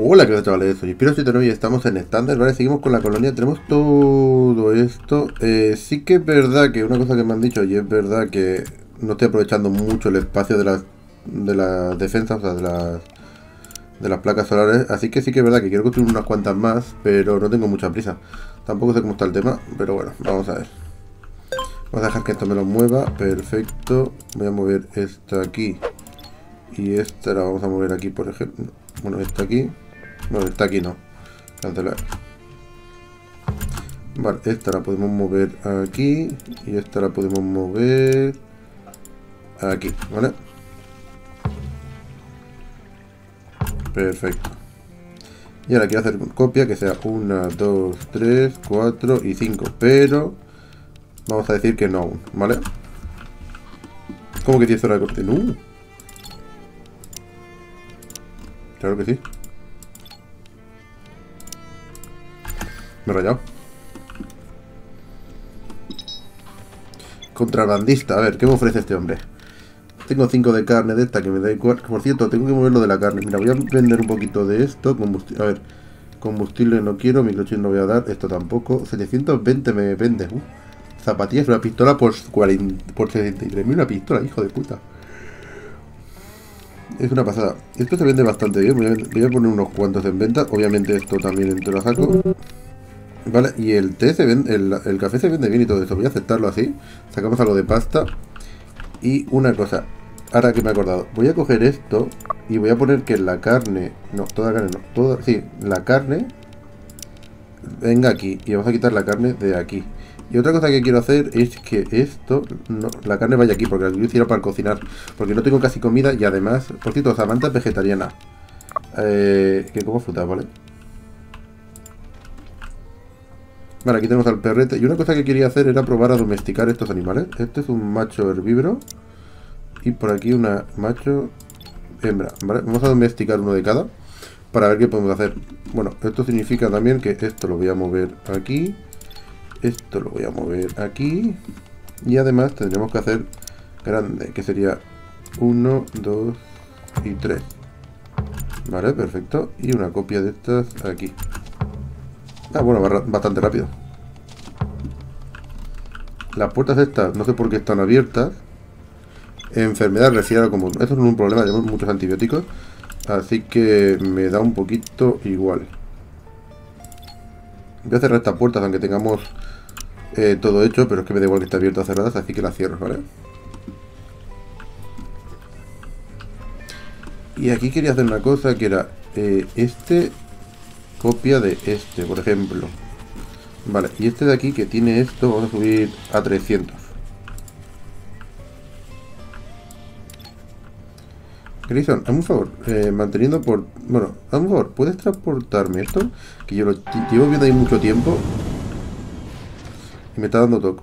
Hola, ¿qué tal, chavales? Soy Spiro79 y estamos en estándar, ¿vale? Seguimos con la colonia, tenemos todo esto. Sí que es verdad que una cosa que me han dicho, y es verdad que no estoy aprovechando mucho el espacio de las defensas, o sea, de las placas solares. Así que sí que es verdad que quiero construir unas cuantas más, pero no tengo mucha prisa. Tampoco sé cómo está el tema, pero bueno, vamos a ver. Vamos a dejar que esto me lo mueva, perfecto. Voy a mover esta aquí. Y esta la vamos a mover aquí, por ejemplo. Bueno, esta aquí. No, esta aquí no. Cancelar. Vale, esta la podemos mover aquí. Y esta la podemos mover aquí, ¿vale? Perfecto. Y ahora quiero hacer copia que sea 1, 2, 3, 4 y 5. Pero vamos a decir que no aún, ¿vale? ¿Cómo que 10 horas de corte? ¡No! Claro que sí. Me he rayado. Contrabandista. A ver, ¿qué me ofrece este hombre? Tengo 5 de carne de esta que me da igual. Por cierto, tengo que moverlo de la carne. Mira, voy a vender un poquito de esto. A ver, combustible no quiero. Microchip no voy a dar. Esto tampoco. 720 me vende. Zapatillas, una pistola por 73.000. Una pistola, hijo de puta. Es una pasada. Esto se vende bastante bien. Voy a poner unos cuantos en venta. Obviamente esto también entre lo saco. Vale, y el té se vende, el café se vende bien y todo eso. Voy a aceptarlo así. Sacamos algo de pasta. Y una cosa, ahora que me he acordado, voy a coger esto y voy a poner que la carne, no, toda carne no, toda, sí, la carne venga aquí. Y vamos a quitar la carne de aquí. Y otra cosa que quiero hacer es que esto, no, la carne vaya aquí, porque la quiero hiciera para cocinar, porque no tengo casi comida. Y además, por cierto, esa manta es vegetariana, que como fruta, ¿vale? Vale, aquí tenemos al perrete. Y una cosa que quería hacer era probar a domesticar estos animales. Este es un macho herbívoro. Y por aquí una macho hembra, ¿vale? Vamos a domesticar uno de cada para ver qué podemos hacer. Bueno, esto significa también que esto lo voy a mover aquí. Esto lo voy a mover aquí. Y además tendremos que hacer grande, que sería 1, 2 y 3. Vale, perfecto. Y una copia de estas aquí. Ah, bueno, bastante rápido. Las puertas estas, no sé por qué están abiertas. Enfermedad, resfriado común. Esto no es un problema, tenemos muchos antibióticos. Así que me da un poquito igual. Voy a cerrar estas puertas, aunque tengamos todo hecho, pero es que me da igual que esté abiertas o cerradas, así que las cierro, ¿vale? Y aquí quería hacer una cosa que era copia de este, por ejemplo. Vale, y este de aquí que tiene esto, vamos a subir a 300. Grayson, hazme un favor, manteniendo por... Bueno, hazme un favor, ¿puedes transportarme esto? Que yo lo llevo viendo ahí mucho tiempo y me está dando toco.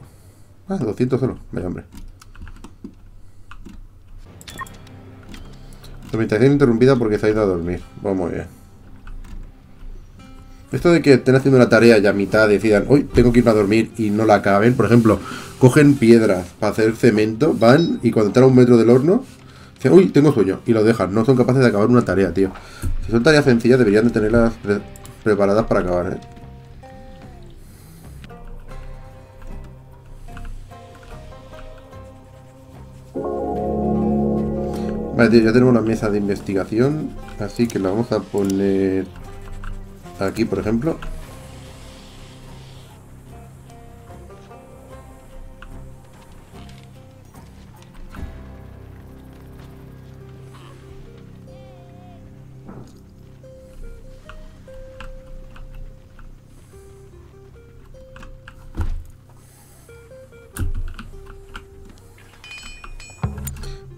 Ah, 200 solo, vaya hombre. La meditación interrumpida porque se ha ido a dormir. Vamos bien. Esto de que estén haciendo una tarea y a mitad decidan, hoy tengo que irme a dormir y no la acaben. Por ejemplo, cogen piedras para hacer cemento, van y cuando están a un metro del horno, dicen, uy, tengo sueño, y lo dejan. No son capaces de acabar una tarea, tío. Si son tareas sencillas, deberían de tenerlas preparadas para acabar, ¿eh? Vale, tío, ya tenemos una mesa de investigación, así que la vamos a poner... aquí, por ejemplo.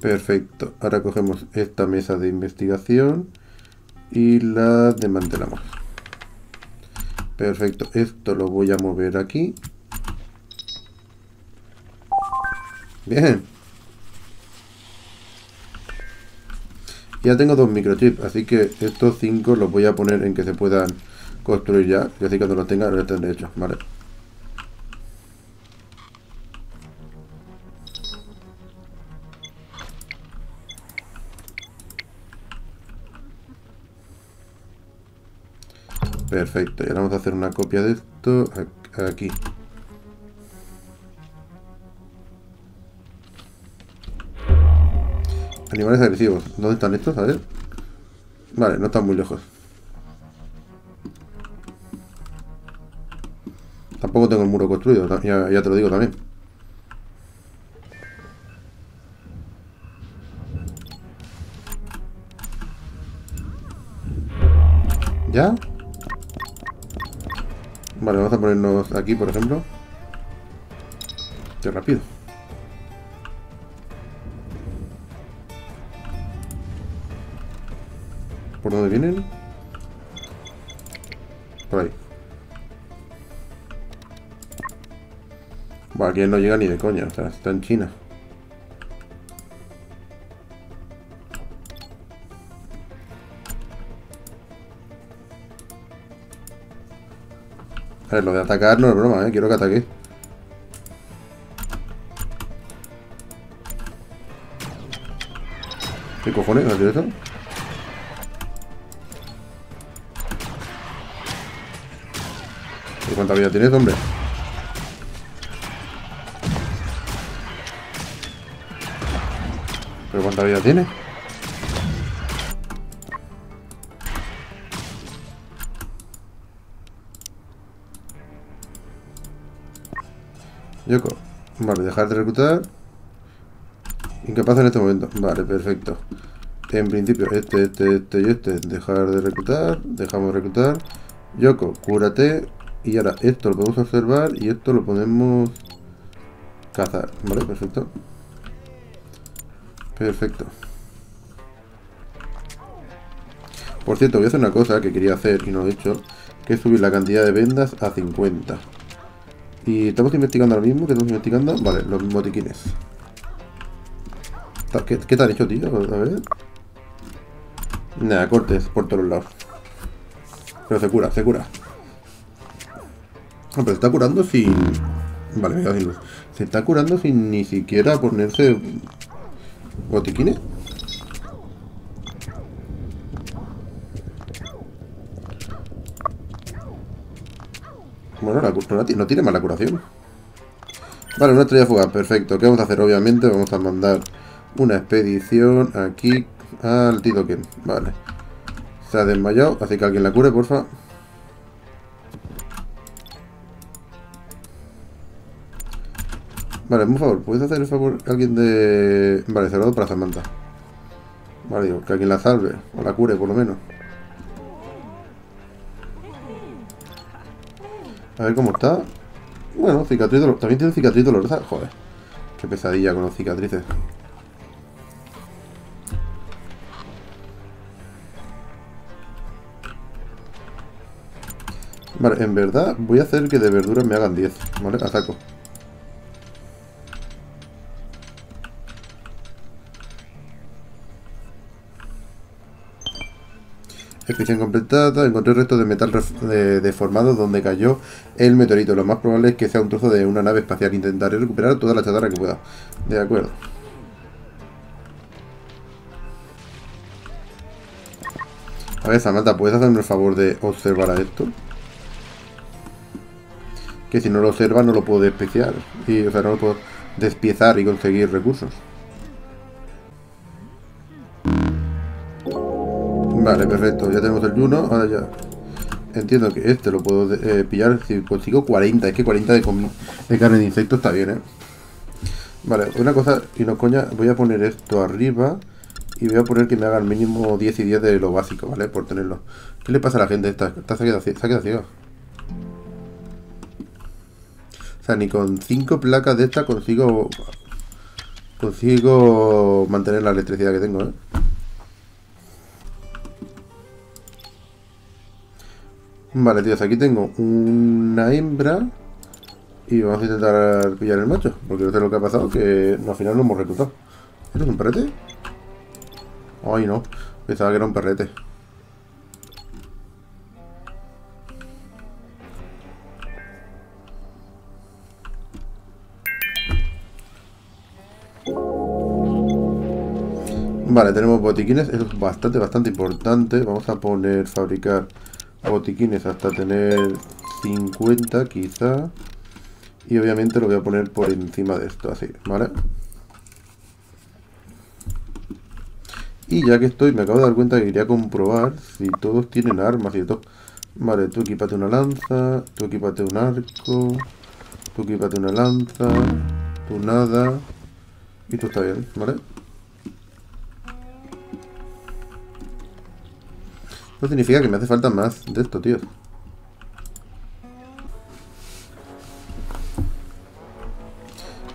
Perfecto. Ahora cogemos esta mesa de investigación y la desmantelamos. Perfecto, esto lo voy a mover aquí. Bien. Ya tengo 2 microchips, así que estos 5 los voy a poner en que se puedan construir ya. Y así cuando los tenga, los tendré hechos, vale. Perfecto, y ahora vamos a hacer una copia de esto aquí. Animales agresivos. ¿Dónde están estos? A ver. Vale, no están muy lejos. Tampoco tengo el muro construido, ya te lo digo también. ¿Ya? Vale, vamos a ponernos aquí, por ejemplo. Qué rápido. ¿Por dónde vienen? Por ahí. Bueno, aquí no llega ni de coña, o sea, está en China. A ver, lo de atacar no es broma, quiero que ataque. ¿Qué cojones? ¿No haces eso? ¿Y cuánta vida tienes, hombre? ¿Pero cuánta vida tiene? Yoko, vale, dejar de reclutar. Incapaz en este momento. Vale, perfecto. En principio, este y este. Dejar de reclutar. Dejamos de reclutar. Yoko, cúrate. Y ahora esto lo podemos observar y esto lo podemos cazar. Vale, perfecto. Perfecto. Por cierto, voy a hacer una cosa que quería hacer y no lo he hecho. Que es subir la cantidad de vendas a 50. Y estamos investigando ahora mismo, que estamos investigando. Vale, los botiquines. ¿Qué te han hecho, tío? A ver. Nada, cortes por todos lados. Pero se cura, se cura. No, pero se está curando sin... Vale, me voy a decirlo. Se está curando sin ni siquiera ponerse botiquines. Bueno, no tiene mala curación. Vale, una estrella fugaz, perfecto. ¿Qué vamos a hacer? Obviamente vamos a mandar una expedición aquí al Titoken. Vale. Se ha desmayado, así que alguien la cure, porfa. Vale, por favor, ¿puedes hacer el favor a alguien de... Vale, cerrado para Samantha. Vale, digo, que alguien la salve, o la cure por lo menos. A ver cómo está. Bueno, cicatriz dolorosa. También tiene cicatriz dolorosa. Joder. Qué pesadilla con las cicatrices. Vale, en verdad voy a hacer que de verduras me hagan 10. Vale, ataco. Expedición completada. Encontré restos de metal deformado donde cayó el meteorito. Lo más probable es que sea un trozo de una nave espacial. Intentaré recuperar toda la chatarra que pueda. De acuerdo. A ver, Samantha, ¿puedes hacerme el favor de observar a esto? Que si no lo observa no lo puedo despiezar. O sea, no lo puedo despiezar y conseguir recursos. Vale, perfecto, ya tenemos el Juno, ahora ya entiendo que este lo puedo pillar si consigo 40, es que 40 de carne de insecto está bien, Vale, una cosa, y no coña, voy a poner esto arriba y voy a poner que me hagan mínimo 10 y 10 de lo básico, ¿vale? Por tenerlo. ¿Qué le pasa a la gente? Esta se ha quedado ciega. O sea, ni con 5 placas de esta consigo mantener la electricidad que tengo, Vale, tíos, aquí tengo una hembra y vamos a intentar pillar el macho, porque no sé lo que ha pasado, que al final lo hemos reclutado. ¿Esto es un perrete? Ay, no, pensaba que era un perrete. Vale, tenemos botiquines, eso es bastante importante. Vamos a poner fabricar botiquines hasta tener 50 quizá. Y obviamente lo voy a poner por encima de esto, así, ¿vale? Y ya que estoy, me acabo de dar cuenta que quería comprobar si todos tienen armas y todo. Vale, tú equipate una lanza, tú equipate un arco, tú equipate una lanza, tú nada. Y tú está bien, ¿vale? No significa que me hace falta más de esto, tío.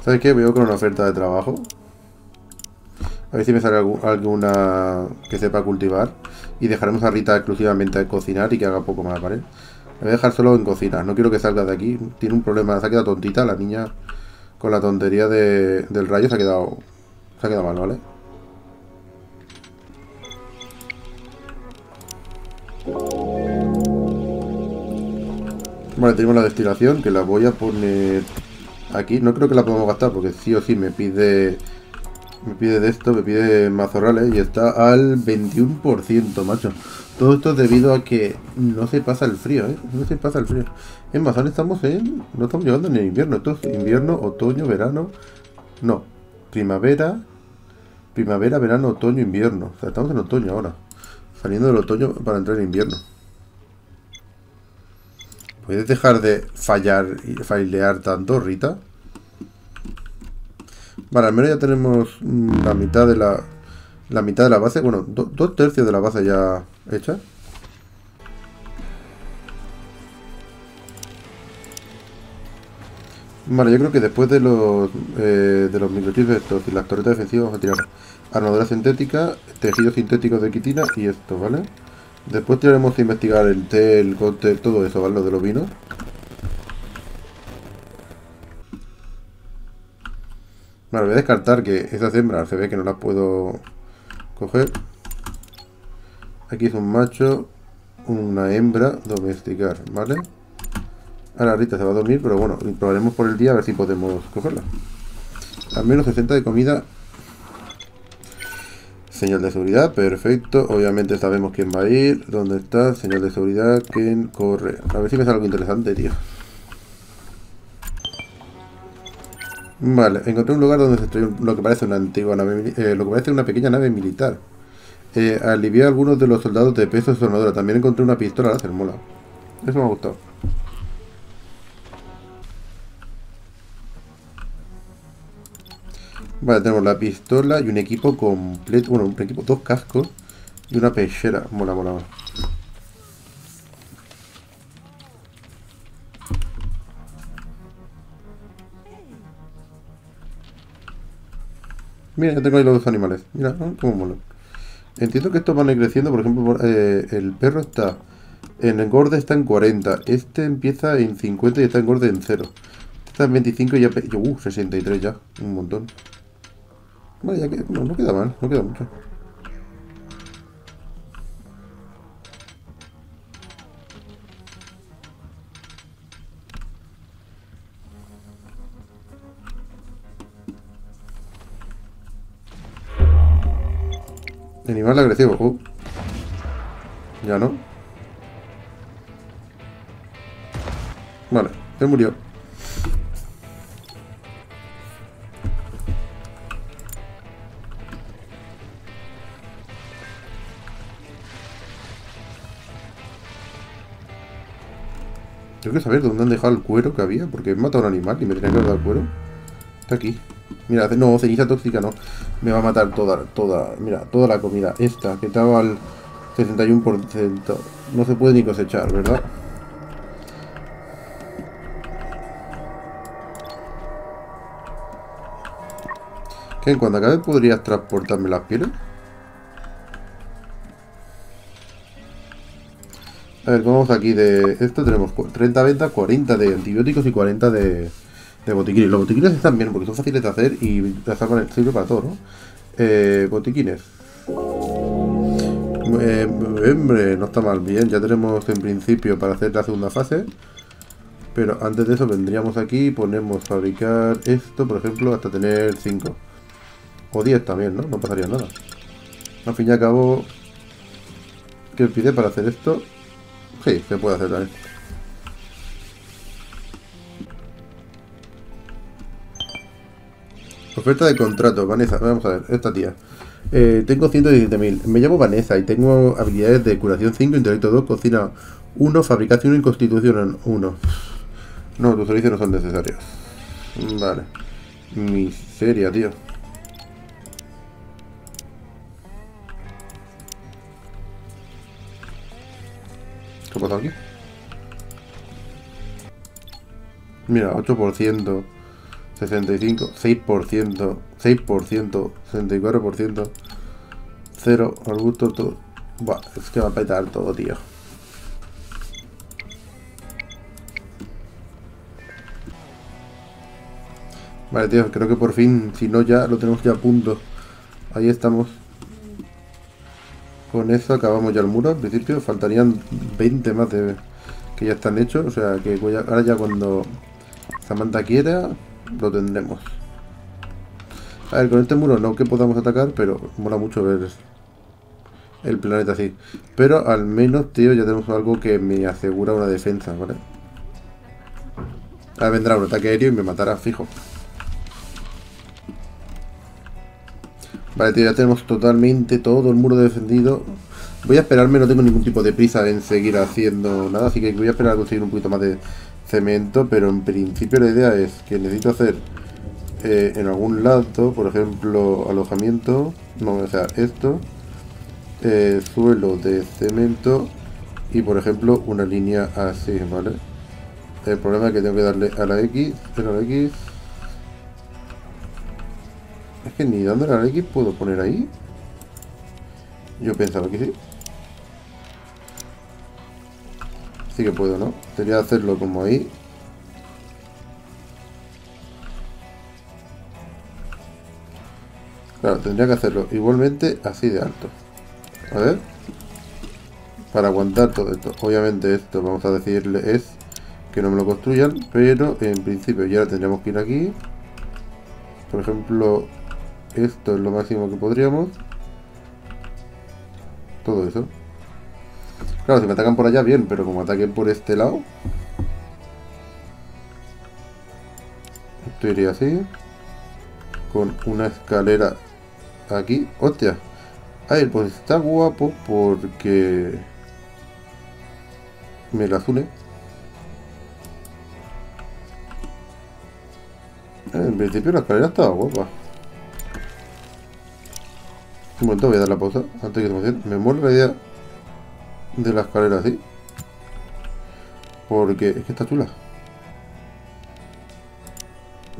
¿Sabes qué? Voy con una oferta de trabajo. A ver si me sale alguna que sepa cultivar. Y dejaremos a Rita exclusivamente a cocinar y que haga poco más, ¿vale? La voy a dejar solo en cocina. No quiero que salga de aquí. Tiene un problema. Se ha quedado tontita. La niña con la tontería del rayo se ha quedado mal, ¿vale? Vale, tenemos la destilación, que la voy a poner aquí. No creo que la podamos gastar porque sí o sí me pide de esto, me pide mazorrales y está al 21%, macho. Todo esto es debido a que no se pasa el frío, ¿eh? No se pasa el frío. En Mazán estamos en... no estamos llegando ni el invierno. Esto es invierno, otoño, verano... no, primavera... primavera, verano, otoño, invierno. O sea, estamos en otoño ahora. Saliendo del otoño para entrar en invierno. ¿Puedes dejar de fallar y failear tanto, Rita? Vale, al menos ya tenemos la mitad de la base. Bueno, dos tercios de la base ya hecha. Vale, yo creo que después de los microchips estos y las torretas defensivas vamos a tirar armadura sintética, tejidos sintéticos de quitina y esto, ¿vale? Después tiraremos a investigar el té, el cóctel, todo eso, ¿vale? Lo de los vinos. Vale, voy a descartar que esas hembras se ve que no las puedo coger. Aquí es un macho, una hembra, domesticar, ¿vale? Ahora Rita se va a dormir, pero bueno, probaremos por el día a ver si podemos cogerla. Al menos 60 de comida. Señal de seguridad, perfecto. Obviamente sabemos quién va a ir, dónde está, señal de seguridad, quién corre. A ver si me sale algo interesante, tío. Vale, encontré un lugar donde se estrelló lo que parece una antigua nave, lo que parece una pequeña nave militar. Alivié a algunos de los soldados de peso de su armadura. También encontré una pistola láser, mola. Eso me ha gustado. Vale, tenemos la pistola y un equipo completo. Bueno, un equipo, dos cascos y una pechera. Mola, mola, mola. Mira, ya tengo ahí los dos animales. Mira, ¿no? Cómo mola. Entiendo que estos van a ir creciendo. Por ejemplo, el perro está en engorde, está en 40. Este empieza en 50 y está en engorde en 0. Este está en 25 y ya... 63 ya. Un montón. Vale, ya que... no, no queda mal. No queda mucho. Animal agresivo, ya no. Vale, se murió. Yo quiero saber dónde han dejado el cuero que había, porque he matado a un animal y me tenía que guardar el cuero. Está aquí. Mira, no, ceniza tóxica no. Me va a matar toda, mira, toda la comida. Esta, que estaba al 61%. No se puede ni cosechar, ¿verdad? ¿Qué? Cuando acabe, ¿podrías transportarme las pieles? A ver, vamos aquí de... esto tenemos 30 ventas, 40 de antibióticos y 40 de botiquines. Los botiquines están bien porque son fáciles de hacer y sirve para todo, ¿no? Botiquines. Hombre, no está mal. Bien, ya tenemos en principio para hacer la segunda fase. Pero antes de eso vendríamos aquí y ponemos fabricar esto, por ejemplo, hasta tener 5. O 10 también, ¿no? No pasaría nada. Al fin y al cabo, ¿qué pide para hacer esto? Sí, se puede aceptar. Oferta de contrato, Vanessa. Vamos a ver, esta tía. Tengo 117.000. Me llamo Vanessa y tengo habilidades de curación 5, intelecto 2, cocina 1, fabricación 1 y constitución 1. No, tus servicios no son necesarios. Vale. Miseria, tío. ¿Qué ha pasado aquí? Mira, 8%, 65%, 6%, 6%, 64%, 0, al gusto, todo. Buah, es que va a petar todo, tío. Vale, tío, creo que por fin, si no ya, lo tenemos ya a punto. Ahí estamos. Con eso acabamos ya el muro. Al principio faltarían 20 más de que ya están hechos. O sea, que ahora ya cuando Samantha quiera, lo tendremos. A ver, con este muro no que podamos atacar, pero mola mucho ver el planeta así. Pero al menos, tío, ya tenemos algo que me asegura una defensa, ¿vale? Ahora vendrá un ataque aéreo y me matará, fijo. Vale, tío, ya tenemos totalmente todo el muro defendido. Voy a esperarme, no tengo ningún tipo de prisa en seguir haciendo nada, así que voy a esperar a conseguir un poquito más de cemento, pero en principio la idea es que necesito hacer en algún lado, por ejemplo, alojamiento, no, o sea, esto, suelo de cemento y, por ejemplo, una línea así, ¿vale? El problema es que tengo que darle a la X, pero a la X... Es que ni dándole a la X puedo poner ahí. Yo pensaba que sí. Sí que puedo, ¿no? Debería hacerlo como ahí. Claro, tendría que hacerlo igualmente así de alto. A ver. Para aguantar todo esto. Obviamente esto, vamos a decirle es que no me lo construyan. Pero en principio ya tendríamos que ir aquí. Por ejemplo... Esto es lo máximo que podríamos. Todo eso. Claro, si me atacan por allá, bien, pero como ataquen por este lado. Esto iría así. Con una escalera aquí. ¡Hostia! A ver, pues está guapo porque... me las une. En principio la escalera estaba guapa. Un momento, voy a dar la pausa antes que se me cierre. Me mola la idea de la escalera así, porque es que está chula.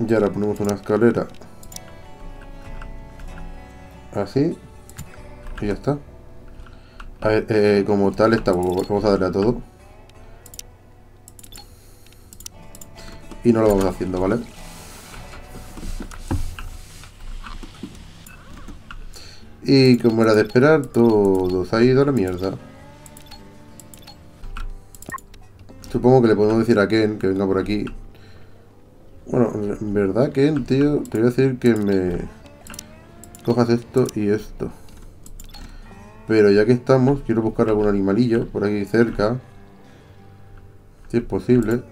Y ahora ponemos una escalera así y ya está. A ver, como tal está, vamos a darle a todo y no lo vamos haciendo, ¿vale? Y como era de esperar, todo se ha ido a la mierda. Supongo que le podemos decir a Ken que venga por aquí. Bueno, en verdad, Ken, tío, te voy a decir que me cojas esto y esto. Pero ya que estamos, quiero buscar algún animalillo por aquí cerca. Si es posible.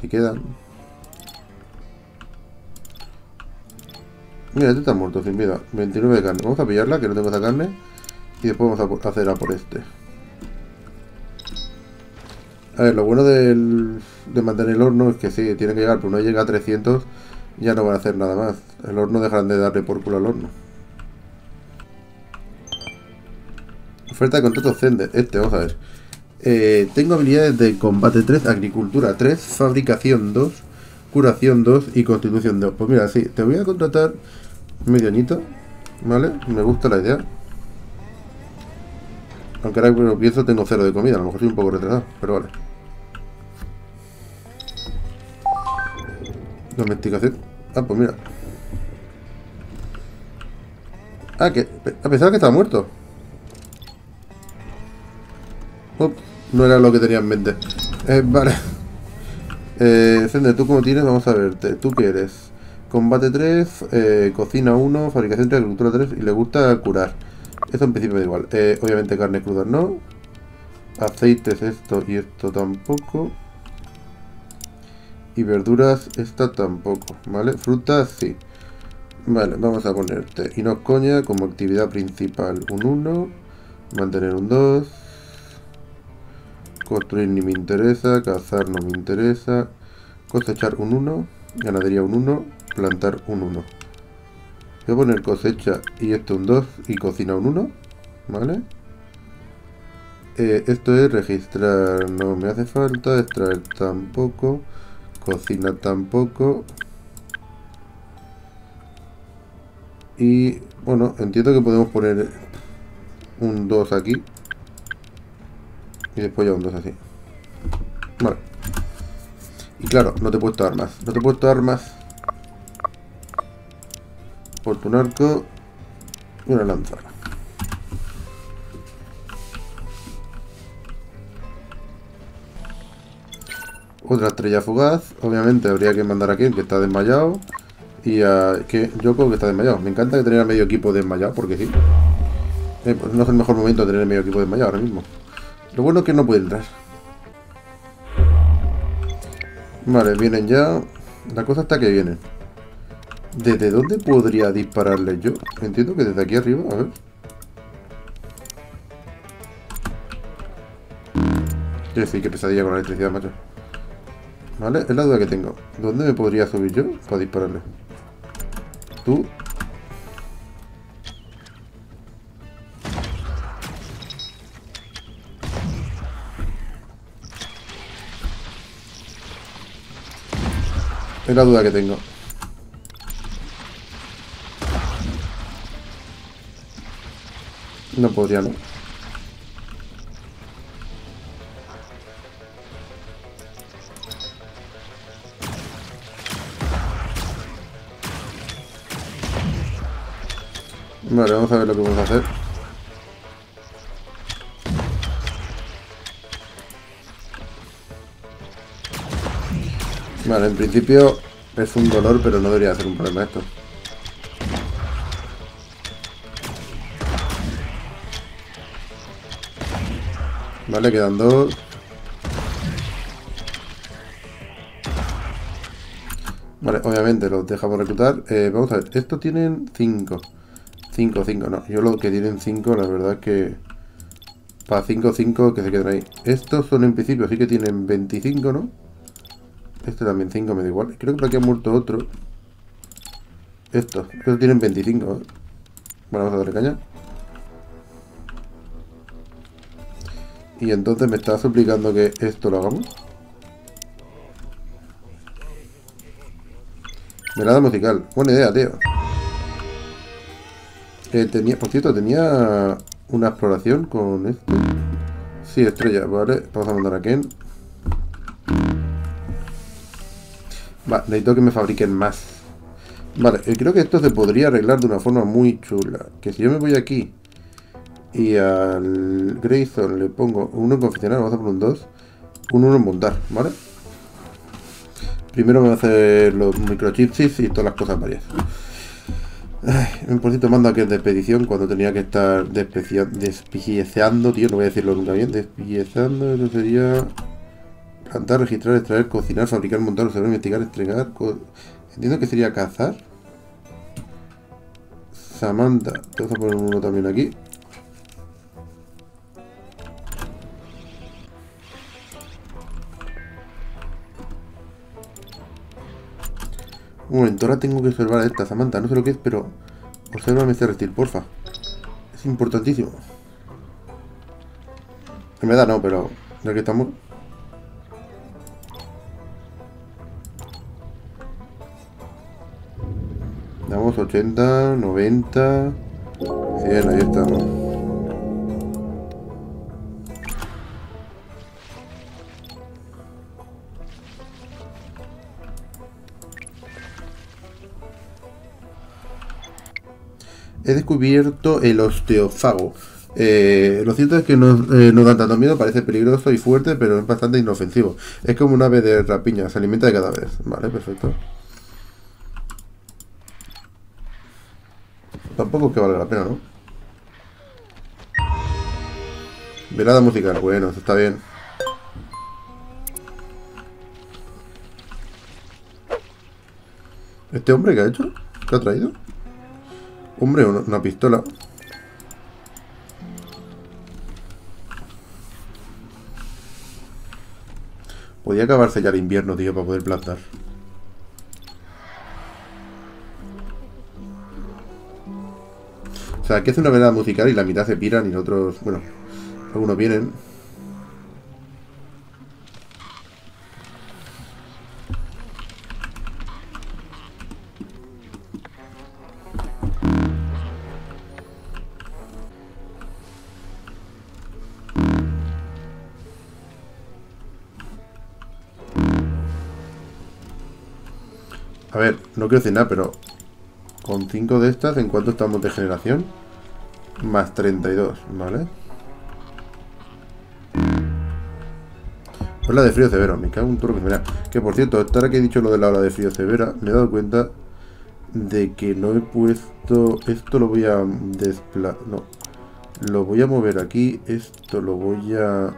Si quedan. Mira, este está muerto, sin vida. 29 de carne. Vamos a pillarla, que no tengo esa carne. Y después vamos a hacer a por este. A ver, lo bueno de mantener el horno es que sí, tiene que llegar. Pero no llega a 300, ya no van a hacer nada más. El horno dejarán de darle por culo al horno. Oferta de contrato Zender. Este, vamos a ver. Tengo habilidades de combate 3, agricultura 3, fabricación 2, curación 2 y constitución 2. Pues mira, sí, te voy a contratar... medio añito, ¿vale? Me gusta la idea. Aunque ahora que lo pienso tengo 0 de comida, a lo mejor soy un poco retrasado, pero vale. Domesticación. Ah, pues mira. Ah, que... a pesar que estaba muerto. Ups, no era lo que tenía en mente. Vale. Zender, ¿tú cómo tienes? Vamos a verte. ¿Tú qué eres? Combate 3, cocina 1, fabricación 3, agricultura 3 y le gusta curar. Esto en principio me da igual. Obviamente carne cruda no. Aceites esto y esto tampoco. Y verduras esta tampoco, ¿vale? Frutas sí. Vale, vamos a ponerte y no coña como actividad principal un 1, mantener un 2, construir ni me interesa, cazar no me interesa, cosechar un 1, ganadería un 1, plantar un 1. Voy a poner cosecha y esto un 2 y cocina un 1, ¿vale? Esto es registrar, no me hace falta, extraer tampoco, cocina tampoco. Y bueno, entiendo que podemos poner un 2 aquí y después ya un 2 así. Vale. Y claro, no te he puesto armas. No te he puesto armas. Por tu arco y una lanza. Otra estrella fugaz. Obviamente habría que mandar a quien que está desmayado. Y a que yo creo que está desmayado. Me encanta que tener a medio equipo desmayado, porque sí. Pues no es el mejor momento de tener a medio equipo desmayado ahora mismo. Lo bueno es que no puede entrar. Vale, vienen ya. La cosa está que vienen. ¿Desde dónde podría dispararles yo? Entiendo que desde aquí arriba, a ver. Quiero decir, que pesadilla con la electricidad, macho. Vale, es la duda que tengo. ¿Dónde me podría subir yo para dispararle? Tú. Es la duda que tengo. No podría, ¿no? Vale, vamos a ver lo que vamos a hacer. Vale, en principio es un dolor, pero no debería ser un problema esto. Vale, quedan dos. Vale, obviamente los dejamos reclutar. Vamos a ver, estos tienen 5. 5, no. Yo lo que tienen 5, la verdad es que... Para 5 que se quedan ahí. Estos son en principio, sí que tienen 25, ¿no? Este también 5, me da igual. Creo que por aquí ha muerto otro. Estos tienen 25. Bueno, vamos a darle caña. Y entonces me está suplicando que esto lo hagamos. Velada musical. Buena idea, tío. Por cierto, tenía una exploración con esto. Sí, estrella, vale. Vamos a mandar a Ken. Va, necesito que me fabriquen más. Vale, creo que esto se podría arreglar de una forma muy chula. Que si yo me voy aquí y al Grayson le pongo uno en confeccionar, vamos a poner un 2, un 1 en montar, ¿vale? Primero me va a hacer los microchips y todas las cosas varias. Ay, por cierto, mando a que es de expedición cuando tenía que estar despiciando, tío, no voy a decirlo nunca bien. Despiciando, eso sería... Plantar, registrar, extraer, cocinar, fabricar, montar, observar, investigar, estrenar... Entiendo que sería cazar. Samantha, vamos a poner uno también aquí. Un momento, ahora tengo que observar a esta Samantha, no sé lo que es, pero obsérvame este reptil, porfa. Es importantísimo. En verdad no, pero ya que estamos... Damos 80, 90... 100, ahí estamos. He descubierto el osteófago. Lo cierto es que no dan tanto miedo, parece peligroso y fuerte, pero es bastante inofensivo. Es como un ave de rapiña, se alimenta de cadáveres. Vale, perfecto. Tampoco es que valga la pena, ¿no? Velada musical, bueno, eso está bien. ¿Este hombre qué ha hecho? ¿Qué ha traído? Hombre, una pistola. Podía acabarse ya el invierno, tío, para poder plantar. O sea, aquí hace una velada musical y la mitad se piran y los otros... Bueno, algunos vienen. A ver, no quiero decir nada, pero con 5 de estas, ¿en cuánto estamos de generación? Más 32, ¿vale? Ola de frío severo, me cago en todo lo que me da. Que por cierto, hasta ahora que he dicho lo de la ola de frío severa, me he dado cuenta de que no he puesto... Esto lo voy a desplazar... No. Lo voy a mover aquí, esto lo voy a...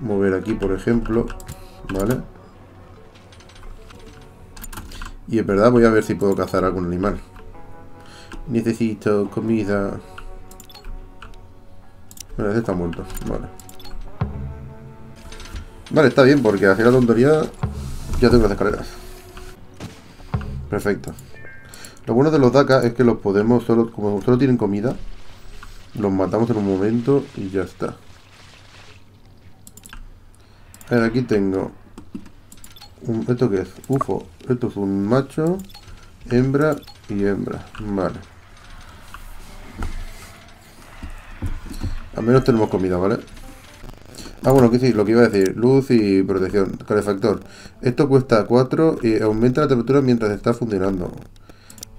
Mover aquí, por ejemplo, ¿vale? Y en verdad voy a ver si puedo cazar algún animal. Necesito comida. Bueno, este está muerto. Vale. Vale, está bien, porque hacia la tontería ya tengo las escaleras. Perfecto. Lo bueno de los Daka es que los podemos solo... Como solo tienen comida, los matamos en un momento y ya está. A ver, aquí tengo... ¿Esto qué es? Ufo. Esto es un macho, hembra y hembra. Vale. Al menos tenemos comida, ¿vale? Ah, bueno, que sí, lo que iba a decir. Luz y protección. Calefactor. Esto cuesta 4 y aumenta la temperatura mientras está funcionando.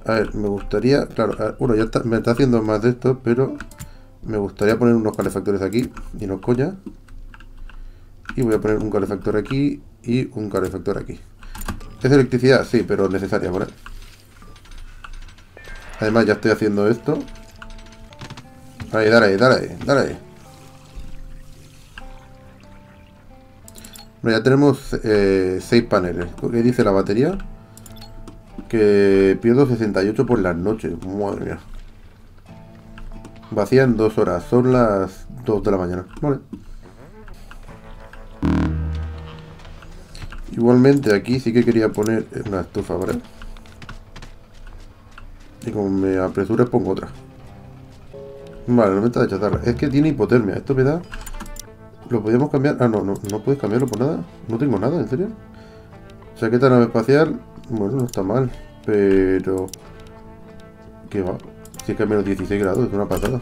A ver, me gustaría... Claro, ver, bueno, ya está, me está haciendo más de esto, pero... Me gustaría poner unos calefactores aquí. Y no coña. Y voy a poner un calefactor aquí. Y un calefactor aquí. ¿Es electricidad? Sí, pero necesaria, ¿vale? Además ya estoy haciendo esto. Ahí, dale, dale, dale. Bueno, ya tenemos 6 paneles. ¿Qué dice la batería? Que pierdo 68 por las noches. Madre mía. Vacía en 2 horas. Son las 2 de la mañana. Vale. Igualmente aquí sí que quería poner una estufa, ¿vale? Y como me apresures pongo otra. Vale, no me está de chatarra. Es que tiene hipotermia. Esto me da... ¿Lo podíamos cambiar? Ah, no puedes cambiarlo por nada. No tengo nada, ¿en serio? Chaqueta nave espacial. Bueno, no está mal. Pero... ¿Qué va? Si es que a menos 16 grados, es una patada.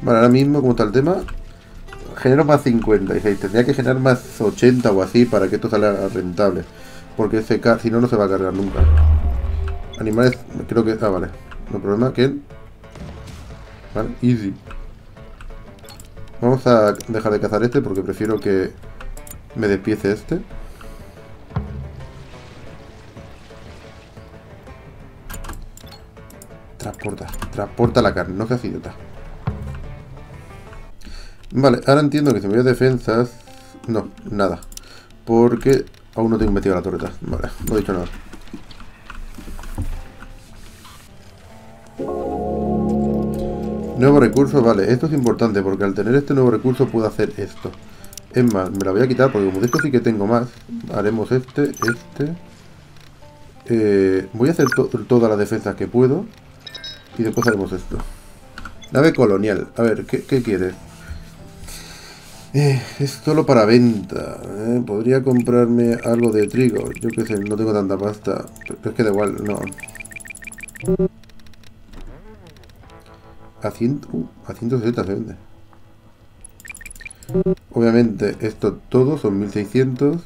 Vale, ahora mismo, ¿cómo está el tema? Genero más 56, tendría que generar más 80 o así para que esto salga rentable. Porque si no, no se va a cargar nunca. Animales, creo que... Ah, vale. No problema, que... Vale, easy. Vamos a dejar de cazar este porque prefiero que me despiece este. Transporta, transporta la carne, no seas idiota. Vale, ahora entiendo que si me voy a defensas... No, nada. Porque aún no tengo metido la torreta. Vale, no he dicho nada. Nuevo recurso, vale. Esto es importante porque al tener este nuevo recurso puedo hacer esto. Es más, me la voy a quitar porque como de esto sí que tengo más. Haremos este... voy a hacer todas las defensas que puedo. Y después haremos esto. Nave colonial. A ver, ¿qué quieres? Es solo para venta, ¿eh? Podría comprarme algo de trigo. Yo qué sé, no tengo tanta pasta. Pero es que da igual, no. A 160 se vende. Obviamente, esto todo son 1600.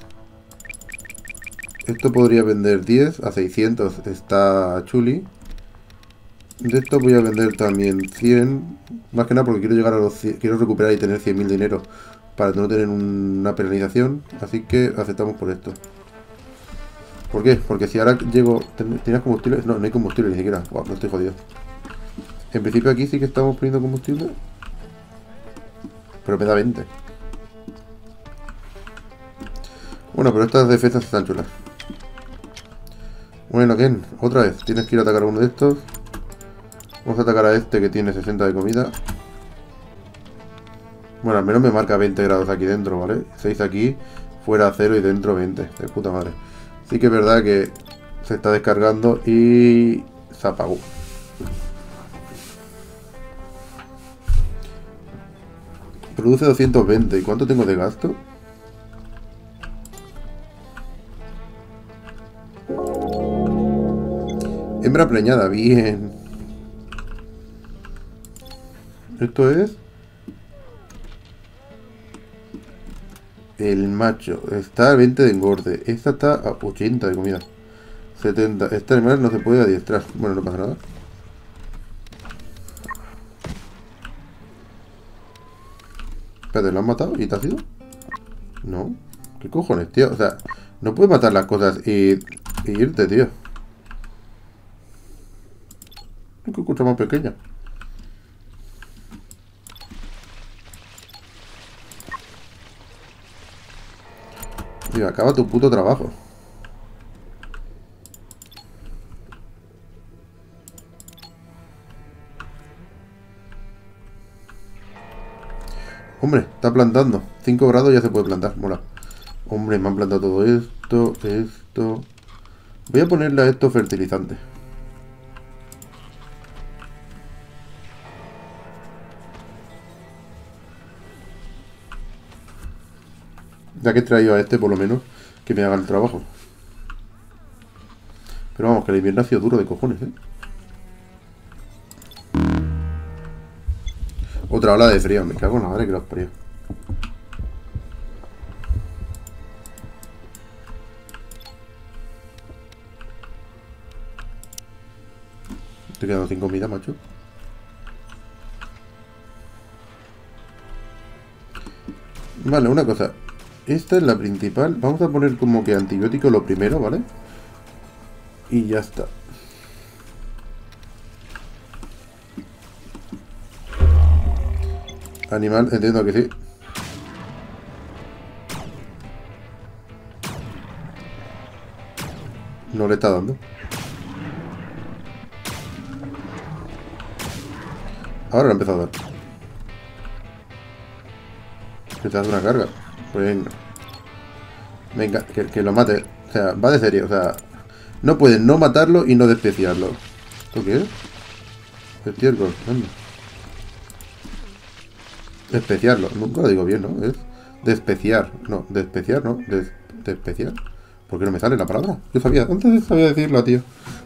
Esto podría vender 10. A 600 está chuli. De esto voy a vender también 100. Más que nada porque quiero llegar a los 100, quiero recuperar y tener 100.000 dinero. Para no tener una penalización. Así que aceptamos por esto. ¿Por qué? Porque si ahora llego... ¿Tenías combustible? No, no hay combustible ni siquiera. Wow, no estoy jodido. En principio aquí sí que estamos poniendo combustible. Pero me da 20. Bueno, pero estas defensas están chulas. Bueno, Ken, otra vez. Tienes que ir a atacar a uno de estos. Vamos a atacar a este que tiene 60 de comida. Bueno, al menos me marca 20 grados aquí dentro, ¿vale? 6 aquí, fuera 0 y dentro 20. De puta madre. Sí que es verdad que se está descargando y se apagó. Produce 220. ¿Y cuánto tengo de gasto? Hembra preñada, bien. Esto es... el macho. Está a 20 de engorde. Esta está a 80 de comida. 70. Este animal no se puede adiestrar. Bueno, no pasa nada. Espérate, ¿lo han matado? ¿Y te has ido? No. ¿Qué cojones, tío? O sea, no puedes matar las cosas y irte, tío. ¿Qué cosa más pequeña? Tío, acaba tu puto trabajo. Hombre, está plantando. 5 grados ya se puede plantar, mola. Hombre, me han plantado todo esto, esto. Voy a ponerle a esto fertilizante. Ya que he traído a este, por lo menos, que me haga el trabajo. Pero vamos, que el invierno ha sido duro de cojones, ¿eh? Otra ola de frío, me cago en la madre que los parió. Estoy quedando sin comida, macho. Vale, una cosa. Esta es la principal. Vamos a poner como que antibiótico lo primero, ¿vale? Y ya está. Animal, entiendo que sí. No le está dando. Ahora lo ha empezado a dar. ¿Te das una carga? Venga. Venga, que lo mate. O sea, va de serio. O sea, no pueden no matarlo y no despreciarlo. ¿Esto qué es? Estiércol, anda. Despreciarlo, nunca lo digo bien, ¿no? Es despreciar, no, despreciar, no, despreciar. ¿Por qué no me sale la palabra? Yo sabía, antes sabía decirlo, tío.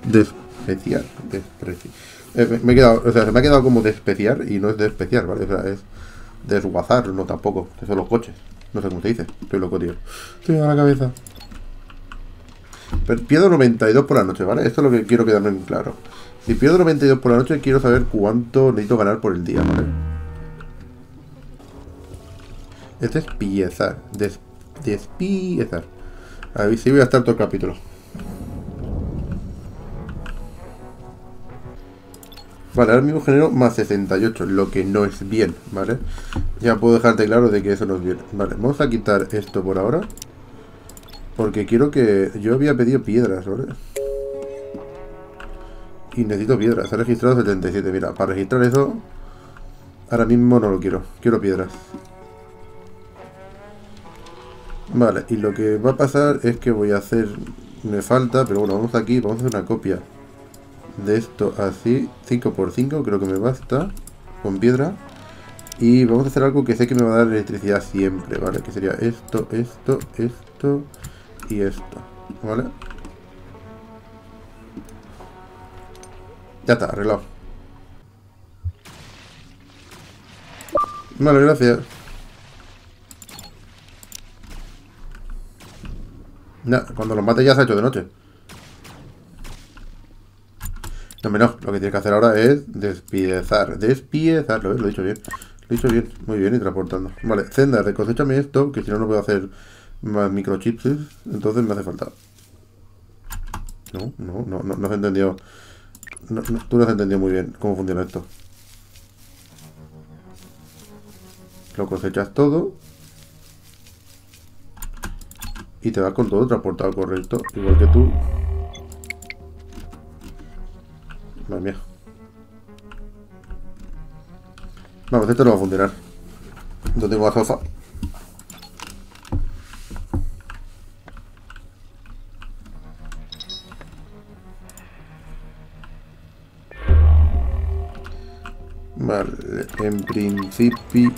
Despreciar, despreciar. Me he quedado, o sea, se me ha quedado como despreciar y no es despreciar, ¿vale? O sea, es desguazar, no tampoco, que son los coches. No sé cómo se dice, estoy loco, tío. Estoy a la cabeza. Pero pierdo 92 por la noche, ¿vale? Esto es lo que quiero quedarme en claro. Si pierdo 92 por la noche, quiero saber cuánto necesito ganar por el día, ¿vale? Este es piezar, despiezar. A ver si voy a estar todo el capítulo. Vale, ahora mismo genero más 68, lo que no es bien, ¿vale? Ya puedo dejarte claro de que eso no es bien. Vale, vamos a quitar esto por ahora. Porque quiero que... yo había pedido piedras, ¿vale? Y necesito piedras, se ha registrado 77, mira, para registrar eso... ahora mismo no lo quiero, quiero piedras. Vale, y lo que va a pasar es que voy a hacer... me falta, pero bueno, vamos aquí, vamos a hacer una copia de esto así, 5×5, creo que me basta, con piedra. Y vamos a hacer algo que sé que me va a dar electricidad siempre, ¿vale? Que sería esto, esto, esto y esto, ¿vale? Ya está, arreglado. Vale, gracias. Nah, cuando los mates ya se ha hecho de noche. No, menos, lo que tienes que hacer ahora es despiezar. Despiezarlo, lo he dicho bien. Lo he dicho bien, muy bien, y transportando. Vale, Zendar, recosechame esto, que si no, no puedo hacer más microchips. Entonces me hace falta. No se entendió. Tú no has entendido muy bien cómo funciona esto. Lo cosechas todo y te vas con todo transportado correcto, igual que tú. Madre mía. Vamos, esto no va a funcionar. No tengo alfalfa. Vale, en principio...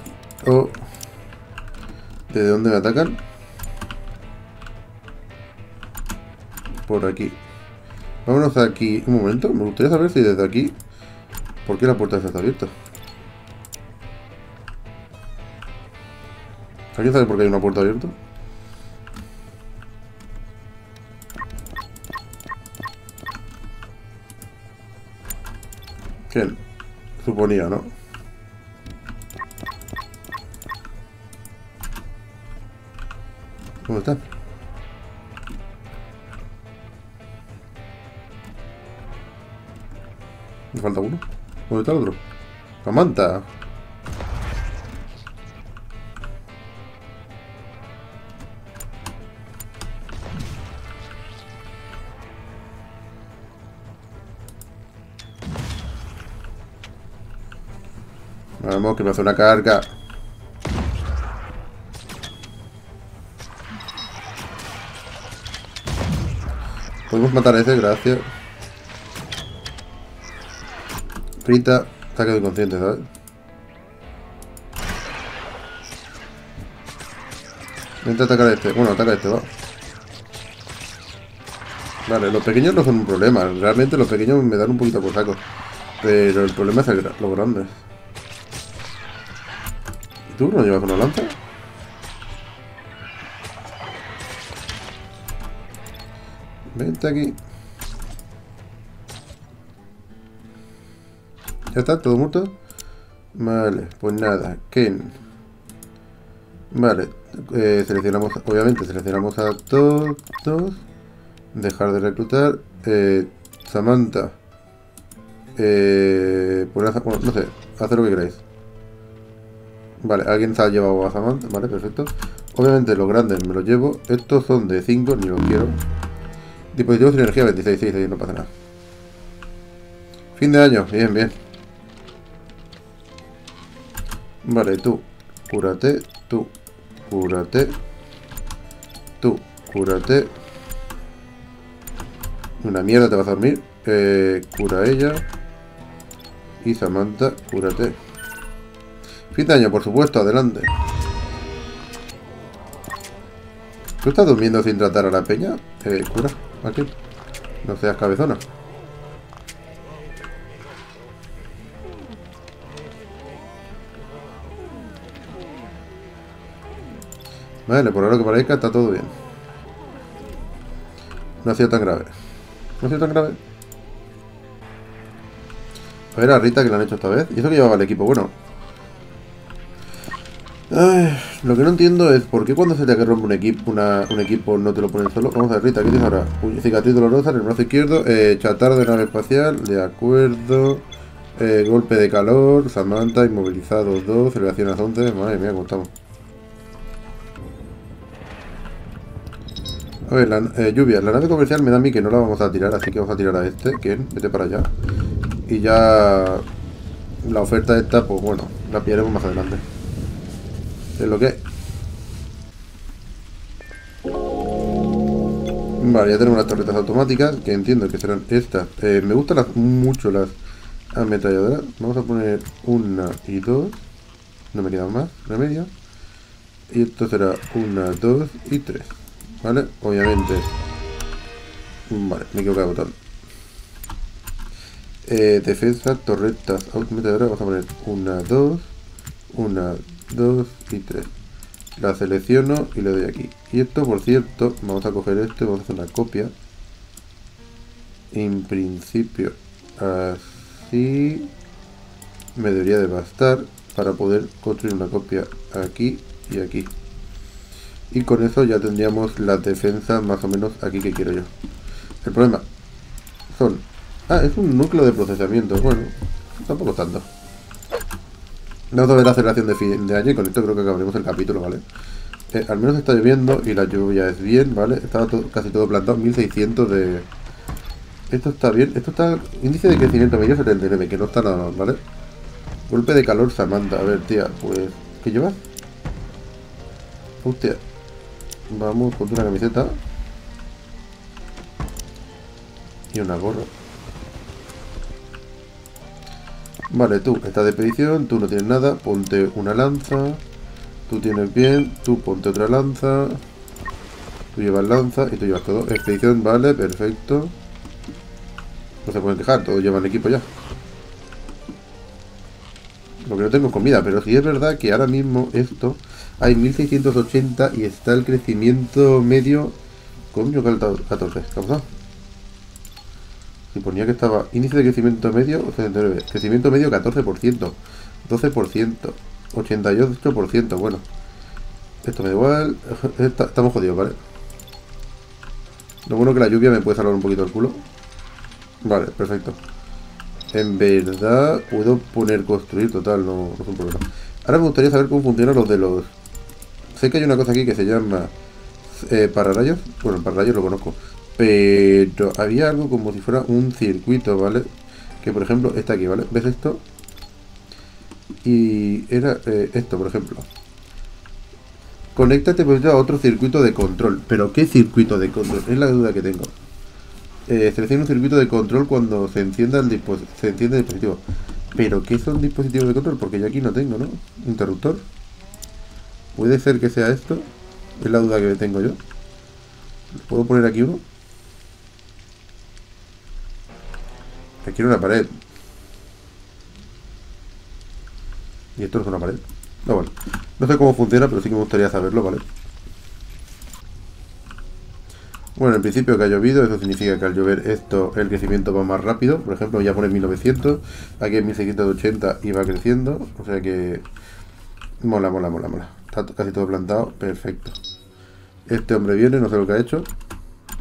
¿De dónde me atacan? Por aquí. Vámonos aquí. Un momento, me gustaría saber si desde aquí... ¿Por qué la puerta está abierta? ¿Alguien sabe por qué hay una puerta abierta? ¿Quién? Suponía, ¿no? ¿Dónde está? Me falta uno. ¿Dónde está el otro? ¡La manta! Vamos, que me hace una carga. Podemos matar a ese, gracias. Frita, está quedado inconsciente, ¿sabes? Intenta atacar a este. Bueno, ataca a este, va. Vale, los pequeños no son un problema. Realmente los pequeños me dan un poquito por saco. Pero el problema es los grandes. ¿Tú no llevas una lanza? Vente aquí. ¿Ya está? ¿Todo muerto? Vale, pues nada. Ken. Vale. Seleccionamos... Obviamente seleccionamos a todos. Dejar de reclutar. Samantha. Pues no sé. Haced lo que queráis. Vale, alguien se ha llevado a Samantha. Vale, perfecto. Obviamente los grandes me los llevo. Estos son de 5, ni los quiero. Dispositivos de energía 26, 6, no pasa nada. Fin de año, bien, bien. Vale, tú, cúrate. Tú, cúrate. Tú, cúrate. Una mierda, te vas a dormir. Cura ella. Y Samantha, cúrate. Fin de año, por supuesto, adelante. ¿Tú estás durmiendo sin tratar a la peña? Cura, aquí. No seas cabezona. Vale, por ahora que parezca está todo bien. No ha sido tan grave. No ha sido tan grave. A ver a Rita que la han hecho esta vez. Y eso que llevaba el equipo, bueno. Ay, lo que no entiendo es por qué cuando se te rompe un equipo no te lo ponen solo. Vamos a ver, Rita, ¿qué tienes ahora? Cicatriz dolorosa en el brazo izquierdo, chatarra de nave espacial, de acuerdo, golpe de calor, Samantha, inmovilizados 2, celebraciones 11, madre mía, cómo estamos. A ver, lluvia, la nave comercial me da a mí que no la vamos a tirar, así que vamos a tirar a este, ¿quién? Vete para allá. Y ya la oferta esta, pues bueno, la pillaremos más adelante. Es lo que es. Vale, ya tenemos las torretas automáticas, que entiendo que serán estas. Me gustan mucho las ametralladoras. Vamos a poner una y dos. No me quedan más, la media. Y esto será una, dos y tres. Vale, obviamente. Vale, me he equivocado de botón. Defensa, torretas ametralladoras. Vamos a poner una, dos. Una, 2 y 3. La selecciono y le doy aquí. Y esto, por cierto, vamos a coger esto y vamos a hacer una copia. En principio, así me debería de bastar para poder construir una copia aquí y aquí. Y con eso ya tendríamos las defensas más o menos aquí que quiero yo. El problema son Ah, es un núcleo de procesamiento. Bueno, tampoco tanto. Vamos a ver la aceleración de fin de año y con esto creo que acabaremos el capítulo, ¿vale? Al menos está lloviendo y la lluvia es bien, ¿vale? Está todo, casi todo plantado, 1600 de... Esto está bien, esto está... Índice de crecimiento medio 79, que no está nada mal, ¿vale? Golpe de calor, Samantha. A ver, tía, pues... ¿Qué llevas? Hostia. Vamos con una camiseta. Y una gorra. Vale, tú estás de expedición, tú no tienes nada, ponte una lanza. Tú tienes bien, tú ponte otra lanza. Tú llevas lanza y tú llevas todo. Expedición, vale, perfecto. No se pueden quejar, todos llevan equipo ya. Lo que no tengo es comida, pero sí es verdad que ahora mismo esto... Hay 1680 y está el crecimiento medio... Coño, que alta 14, ¿qué ha pasado? Y ponía que estaba... Índice de crecimiento medio, 69. Crecimiento medio, 14%. 12%. 88%, bueno. Esto me da igual. Estamos jodidos, ¿vale? Lo bueno que la lluvia me puede salvar un poquito el culo. Vale, perfecto. En verdad, puedo poner construir, total, no es un problema. Ahora me gustaría saber cómo funcionan los de los... Sé que hay una cosa aquí que se llama... pararrayos. Bueno, pararrayos lo conozco. Pero había algo como si fuera un circuito, ¿vale? Que por ejemplo, está aquí, ¿vale? ¿Ves esto? Y era esto, por ejemplo. Conéctate pues, a otro circuito de control. ¿Pero qué circuito de control? Es la duda que tengo. Selecciona un circuito de control cuando se encienda el dispositivo. ¿Pero qué son dispositivos de control? Porque yo aquí no tengo, ¿no? Interruptor. ¿Puede ser que sea esto? Es la duda que tengo yo. ¿Puedo poner aquí uno? Aquí hay una pared. Y esto no es una pared. No, vale. No sé cómo funciona, pero sí que me gustaría saberlo, ¿vale? Bueno, en principio que ha llovido, eso significa que al llover esto, el crecimiento va más rápido. Por ejemplo, ya pone 1900, aquí es 1680 y va creciendo. O sea que... Mola, mola, mola, mola. Está casi todo plantado, perfecto. Este hombre viene, no sé lo que ha hecho.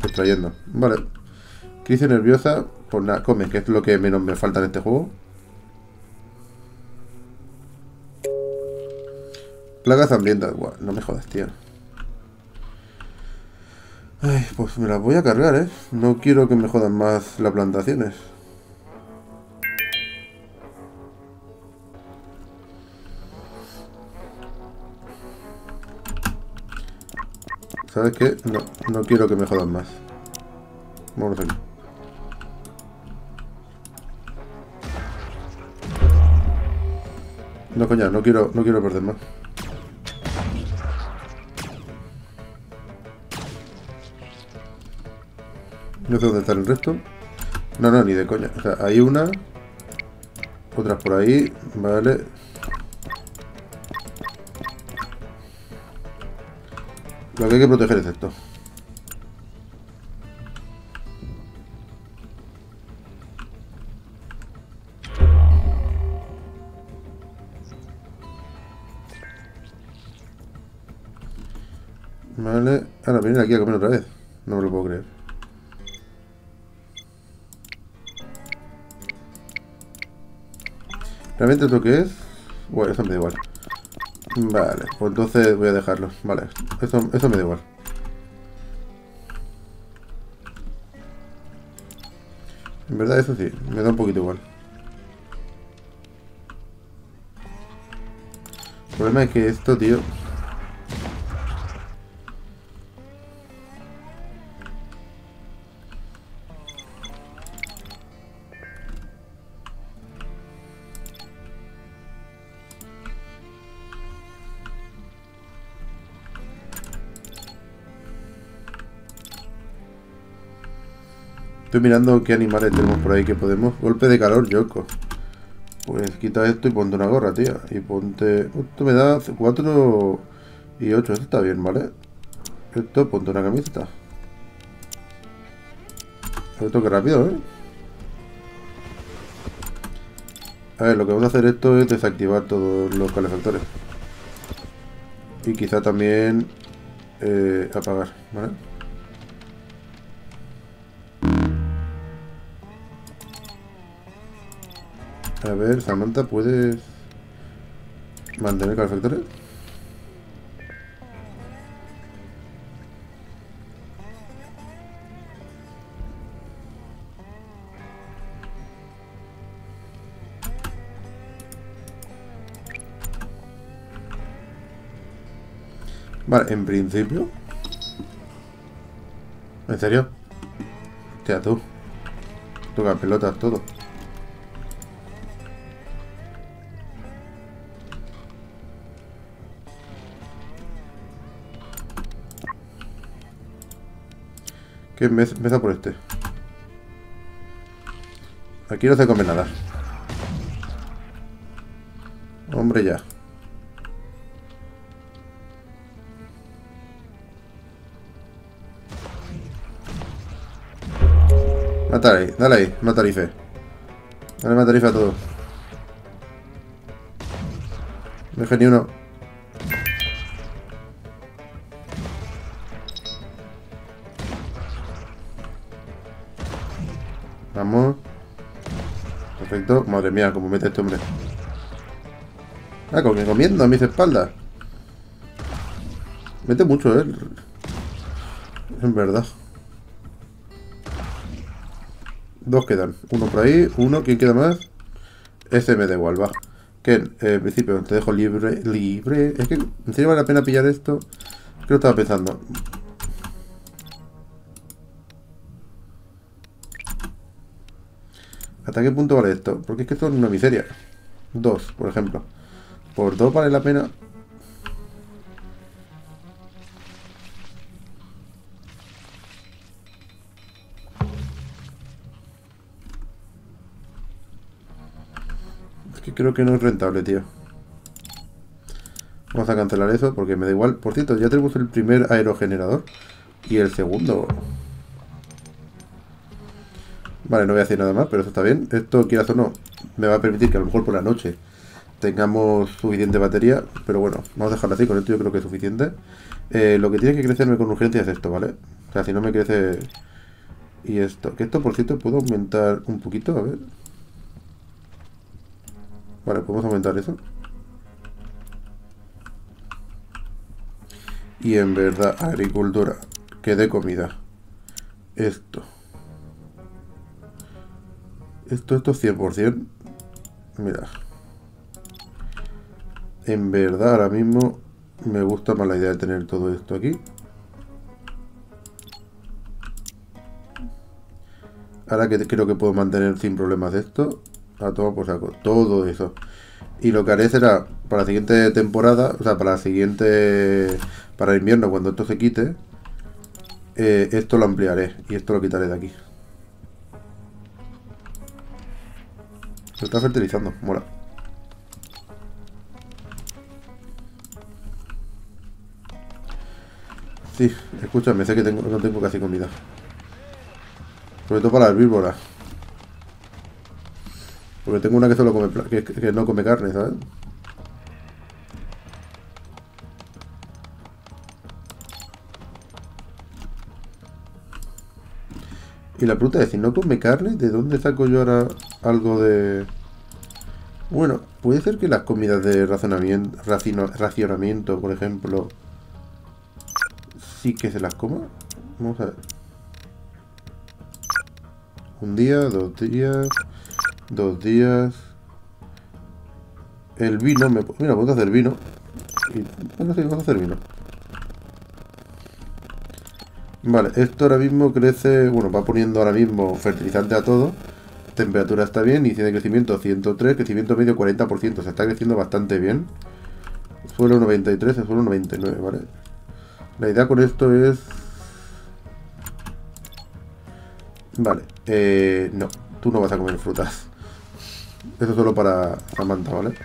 Extrayendo, vale. Crisis nerviosa, pues nada, come, que es lo que menos me falta en este juego. Plagas hambrientas, guau, no me jodas, tío. Ay, pues me las voy a cargar, ¿eh? No quiero que me jodan más las plantaciones. ¿Sabes qué? No quiero que me jodan más. Vamos aquí. No, coño, no quiero perder más. No sé dónde está el resto. No, no, ni de coña. O sea, hay una. Otras por ahí. Vale. Lo que hay que proteger es esto. Vale. Ahora vienen aquí a comer otra vez. No me lo puedo creer. ¿Realmente es lo que es? Bueno, eso me da igual. Vale, pues entonces voy a dejarlo. Vale, eso me da igual. En verdad eso sí, me da un poquito igual. El problema es que esto, tío... Estoy mirando qué animales tenemos por ahí que podemos... Golpe de calor, Yoko. Pues quita esto y ponte una gorra, tía. Y ponte... Esto me da 4 y 8. Esto está bien, ¿vale? Esto, ponte una camiseta. Esto que rápido, ¿eh? A ver, lo que vamos a hacer esto es desactivar todos los calefactores. Y quizá también... apagar, ¿vale? A ver, Samantha, ¿puedes mantener calefactores? Vale, en principio. ¿En serio? Hostia, tú. Toca pelotas todo. ¿Qué mesa por este? Aquí no se come nada. Hombre, ya. Matale, dale ahí, matarife. Dale matarife a todos. No deje ni uno. Vamos. Perfecto. Madre mía, como mete este hombre. Ah, con que comiendo a mis espaldas. Mete mucho, eh. En verdad. Dos quedan, uno por ahí, uno, ¿quién queda más? Ese me da igual, va. Que en principio te dejo libre. Es que en serio vale la pena pillar esto. Es que lo estaba pensando. ¿Hasta qué punto vale esto? Porque es que esto es una miseria. 2, por ejemplo. Por 2 vale la pena. Creo que no es rentable, tío. Vamos a cancelar eso porque me da igual. Por cierto, ya tenemos el primer aerogenerador. Y el segundo. Vale, no voy a hacer nada más, pero eso está bien. Esto, quieras o no, me va a permitir que a lo mejor por la noche tengamos suficiente batería. Pero bueno, vamos a dejarlo así. Con esto yo creo que es suficiente. Lo que tiene que crecerme con urgencia es esto, ¿vale? O sea, si no me crece... Y esto. Que esto, por cierto, puedo aumentar un poquito. A ver... Vale, podemos aumentar eso. Y en verdad, agricultura, que dé comida. Esto. Esto 100%. Mira. En verdad, ahora mismo me gusta más la idea de tener todo esto aquí. Ahora que creo que puedo mantener sin problemas esto. A tomar por saco, todo eso. Y lo que haré será, para la siguiente temporada, o sea, para la siguiente, para el invierno, cuando esto se quite, esto lo ampliaré. Y esto lo quitaré de aquí. Se está fertilizando, mola. Sí, escúchame, sé que no tengo casi comida. Sobre todo para las herbívoras. Porque tengo una que solo come que no come carne, ¿sabes? Y la pregunta es, si no come carne, ¿de dónde saco yo ahora algo de...? Bueno, puede ser que las comidas de racionamiento, por ejemplo, sí que se las coma. Vamos a ver. Un día, 2 días... 2 días. El vino, mira, vamos a hacer vino. Bueno, sí, vamos a hacer vino. Vale, esto ahora mismo crece. Bueno, va poniendo ahora mismo fertilizante a todo. Temperatura está bien, índice de crecimiento 103, crecimiento medio 40%. Se está creciendo bastante bien. Suelo 93, el suelo 99, ¿vale? La idea con esto es... Vale, no. Tú no vas a comer frutas. Eso solo para Samantha, ¿vale?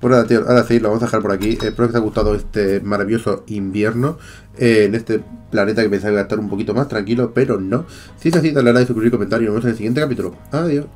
Pues nada, tío, ahora sí, lo vamos a dejar por aquí. Espero que te haya gustado este maravilloso invierno. En este planeta que pensaba que iba a estar un poquito más tranquilo, pero no. Si es así, dale a like, suscribir y comentario. Nos vemos en el siguiente capítulo. Adiós.